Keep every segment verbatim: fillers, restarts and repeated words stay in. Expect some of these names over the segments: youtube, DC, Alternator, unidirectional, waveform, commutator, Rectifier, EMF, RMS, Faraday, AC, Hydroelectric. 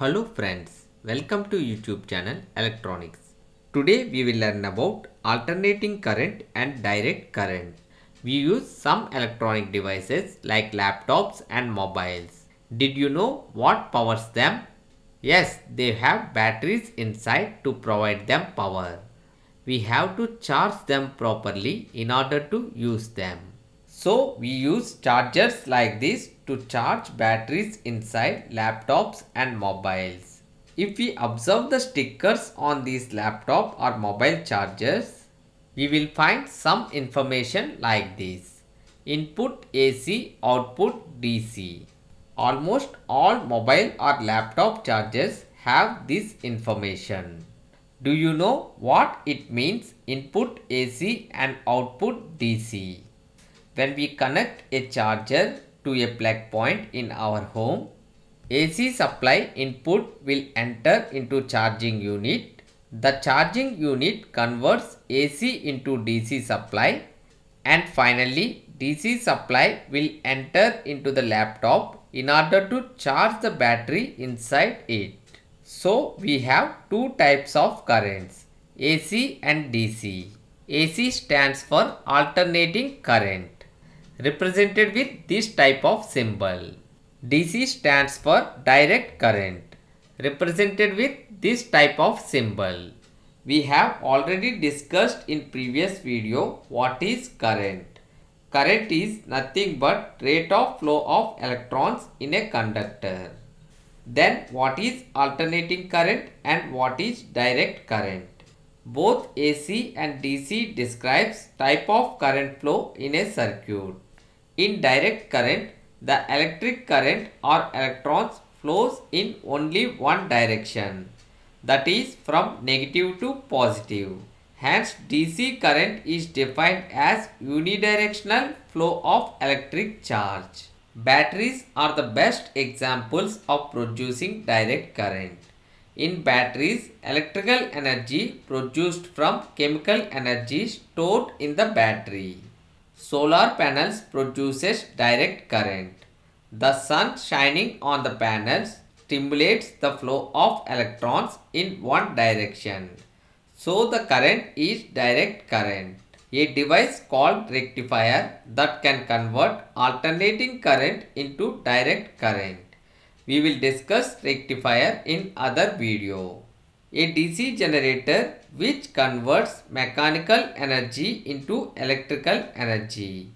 Hello friends, welcome to YouTube channel Electronics. Today we will learn about alternating current and direct current. We use some electronic devices like laptops and mobiles. Did you know what powers them? Yes, they have batteries inside to provide them power. We have to charge them properly in order to use them. So we use chargers like this to charge batteries inside laptops and mobiles. If we observe the stickers on these laptop or mobile chargers, we will find some information like this. Input A C, output D C. Almost all mobile or laptop chargers have this information. Do you know what it means, input A C and output D C? When we connect a charger to a plug point in our home, A C supply input will enter into charging unit. The charging unit converts A C into D C supply, and finally D C supply will enter into the laptop in order to charge the battery inside it. So we have two types of currents, A C and D C. A C stands for alternating current, represented with this type of symbol. D C stands for direct current, represented with this type of symbol. We have already discussed in previous video what is current. Current is nothing but rate of flow of electrons in a conductor. Then what is alternating current and what is direct current? Both A C and D C describes type of current flow in a circuit. In direct current, the electric current or electrons flows in only one direction, that is from negative to positive. Hence, D C current is defined as unidirectional flow of electric charge. Batteries are the best examples of producing direct current. In batteries, electrical energy produced from chemical energy stored in the battery. Solar panels produces direct current. The sun shining on the panels stimulates the flow of electrons in one direction. So the current is direct current. A device called rectifier that can convert alternating current into direct current. We will discuss rectifier in other video. A D C generator which converts mechanical energy into electrical energy.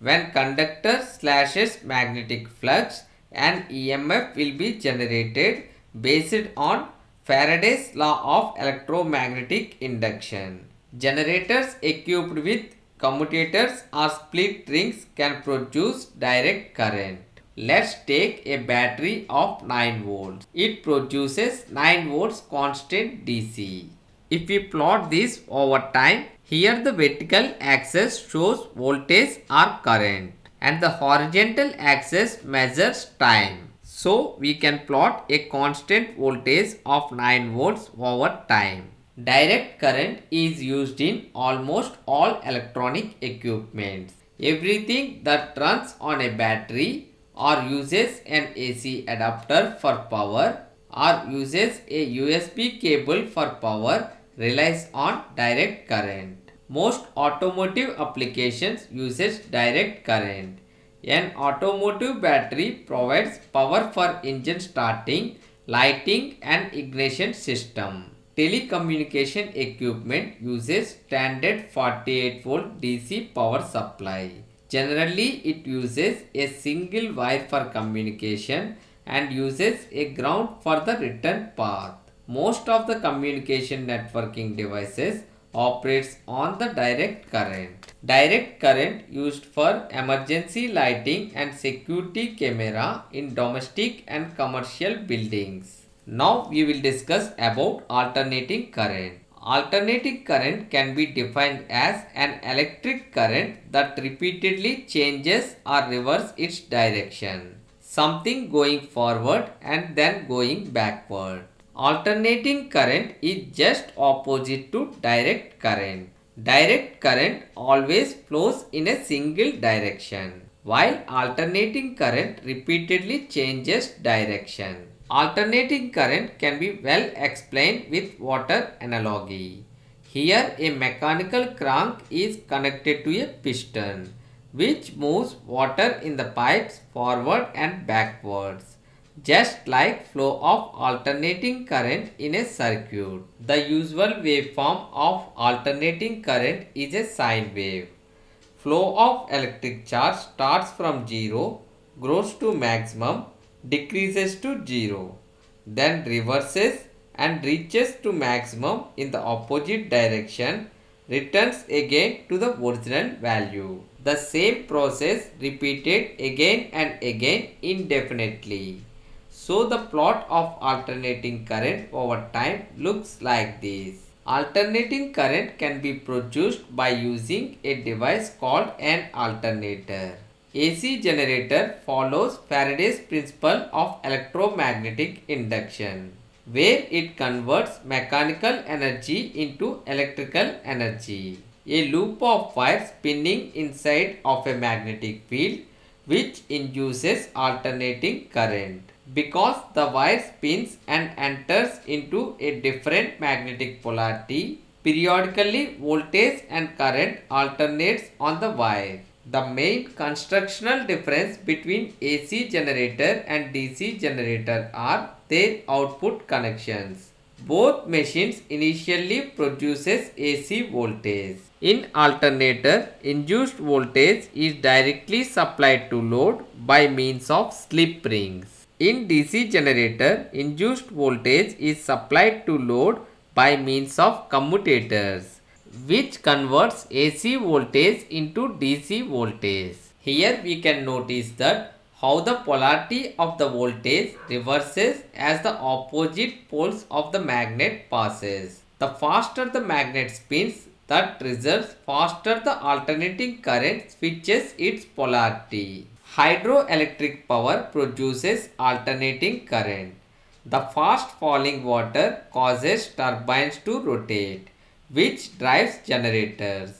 When conductor slashes magnetic flux, an E M F will be generated based on Faraday's law of electromagnetic induction. Generators equipped with commutators or split rings can produce direct current. Let's take a battery of nine volts. It produces nine volts constant D C. If we plot this over time, here the vertical axis shows voltage or current and the horizontal axis measures time. So we can plot a constant voltage of nine volts over time. Direct current is used in almost all electronic equipment. Everything that runs on a battery or uses an A C adapter for power or uses a U S B cable for power relies on direct current. Most automotive applications uses direct current. An automotive battery provides power for engine starting, lighting and ignition system. Telecommunication equipment uses standard forty-eight volt D C power supply. Generally, it uses a single wire for communication and uses a ground for the return path. Most of the communication networking devices operates on the direct current. Direct current used for emergency lighting and security camera in domestic and commercial buildings. Now we will discuss about alternating current. Alternating current can be defined as an electric current that repeatedly changes or reverses its direction, something going forward and then going backward. Alternating current is just opposite to direct current. Direct current always flows in a single direction, while alternating current repeatedly changes direction. Alternating current can be well explained with water analogy. Here a mechanical crank is connected to a piston which moves water in the pipes forward and backwards, just like flow of alternating current in a circuit. The usual waveform of alternating current is a sine wave. Flow of electric charge starts from zero, grows to maximum, decreases to zero, then reverses and reaches to maximum in the opposite direction, returns again to the original value. The same process repeated again and again indefinitely. So the plot of alternating current over time looks like this. Alternating current can be produced by using a device called an alternator. A C generator follows Faraday's principle of electromagnetic induction, where it converts mechanical energy into electrical energy. A loop of wire spinning inside of a magnetic field which induces alternating current. Because the wire spins and enters into a different magnetic polarity, periodically voltage and current alternates on the wire. The main constructional difference between A C generator and D C generator are their output connections. Both machines initially produces A C voltage. In alternator, induced voltage is directly supplied to load by means of slip rings. In D C generator, induced voltage is supplied to load by means of commutators, which converts A C voltage into D C voltage. Here we can notice that how the polarity of the voltage reverses as the opposite poles of the magnet passes. The faster the magnet spins, that results faster the alternating current switches its polarity. Hydroelectric power produces alternating current. The fast falling water causes turbines to rotate, which drives generators.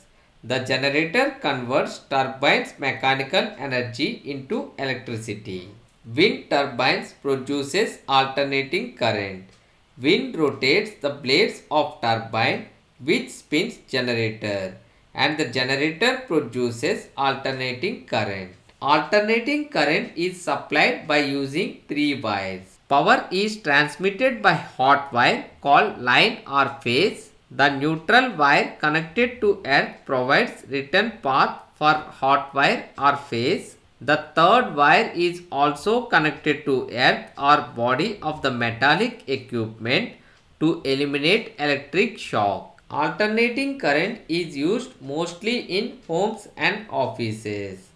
The generator converts turbines' mechanical energy into electricity. Wind turbines produces alternating current. Wind rotates the blades of turbine, which spins generator, and the generator produces alternating current. Alternating current is supplied by using three wires. Power is transmitted by hot wire called line or phase. The neutral wire connected to earth provides return path for hot wire or phase. The third wire is also connected to earth or body of the metallic equipment to eliminate electric shock. Alternating current is used mostly in homes and offices,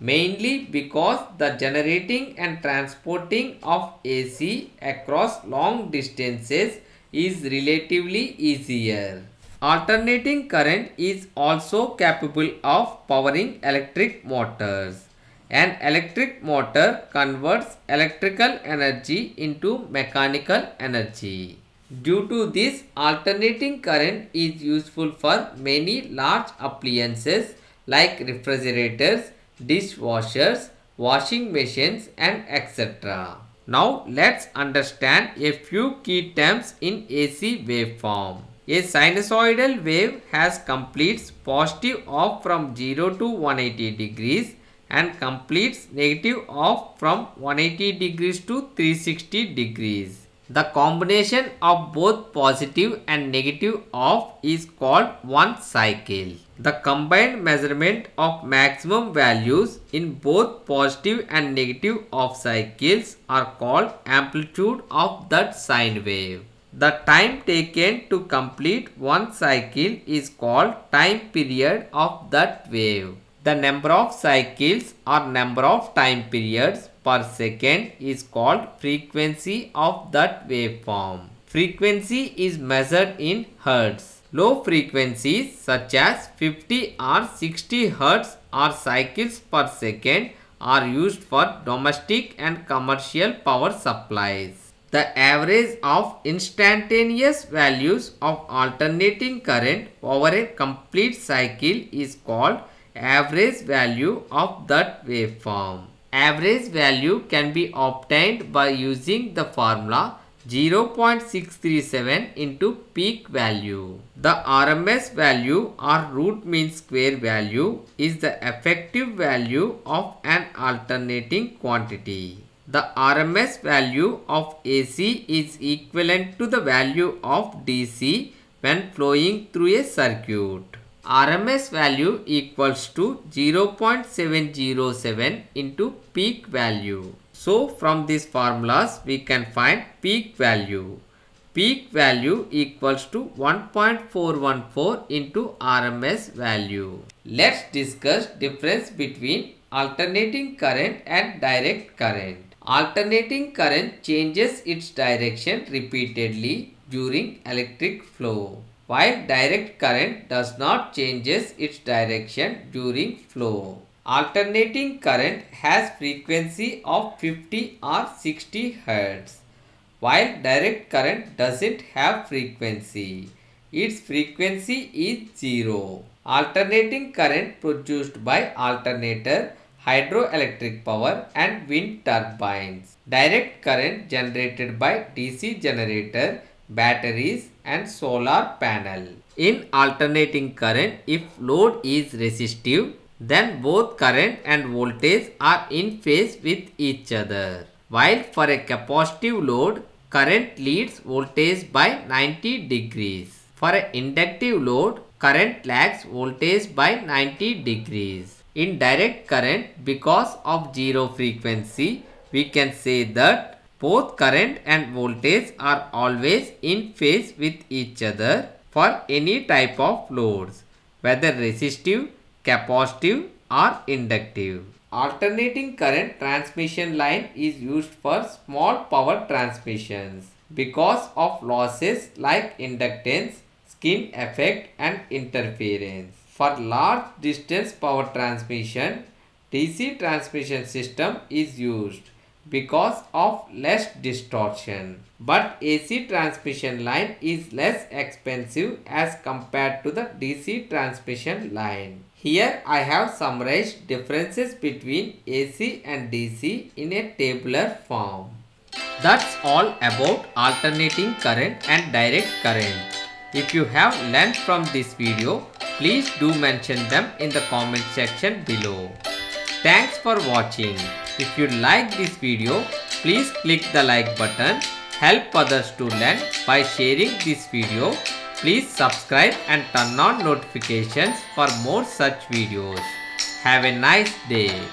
mainly because the generating and transporting of A C across long distances is relatively easier. Alternating current is also capable of powering electric motors. An electric motor converts electrical energy into mechanical energy. Due to this, alternating current is useful for many large appliances like refrigerators, dishwashers, washing machines, and et cetera. Now let's understand a few key terms in A C waveform. A sinusoidal wave has completes positive off from zero to one hundred eighty degrees and completes negative off from one hundred eighty degrees to three hundred sixty degrees. The combination of both positive and negative off is called one cycle. The combined measurement of maximum values in both positive and negative off cycles are called amplitude of that sine wave. The time taken to complete one cycle is called time period of that wave. The number of cycles or number of time periods per second is called frequency of that waveform. Frequency is measured in hertz. Low frequencies such as fifty or sixty hertz or cycles per second are used for domestic and commercial power supplies. The average of instantaneous values of alternating current over a complete cycle is called average value of that waveform. Average value can be obtained by using the formula zero point six three seven into peak value. The R M S value or root mean square value is the effective value of an alternating quantity. The R M S value of A C is equivalent to the value of D C when flowing through a circuit. R M S value equals to zero point seven zero seven into peak value. So from these formulas we can find peak value. Peak value equals to one point four one four into R M S value. Let's discuss difference between alternating current and direct current. Alternating current changes its direction repeatedly during electric flow, while direct current does not changes its direction during flow. Alternating current has frequency of fifty or sixty hertz, while direct current doesn't have frequency. Its frequency is zero. Alternating current produced by alternator, hydroelectric power and wind turbines. Direct current generated by D C generator, batteries and solar panel. In alternating current, if load is resistive, then both current and voltage are in phase with each other. While for a capacitive load, current leads voltage by ninety degrees. For an inductive load, current lags voltage by ninety degrees. In direct current, because of zero frequency, we can say that both current and voltage are always in phase with each other for any type of loads, whether resistive, capacitive or inductive. Alternating current transmission line is used for small power transmissions because of losses like inductance, skin effect and interference. For large distance power transmission, D C transmission system is used because of less distortion. But A C transmission line is less expensive as compared to the D C transmission line. Here I have summarized differences between A C and D C in a tabular form. That's all about alternating current and direct current. If you have learned from this video, please do mention them in the comment section below. Thanks for watching. If you like this video, please click the like button. Help others to learn by sharing this video. Please subscribe and turn on notifications for more such videos. Have a nice day.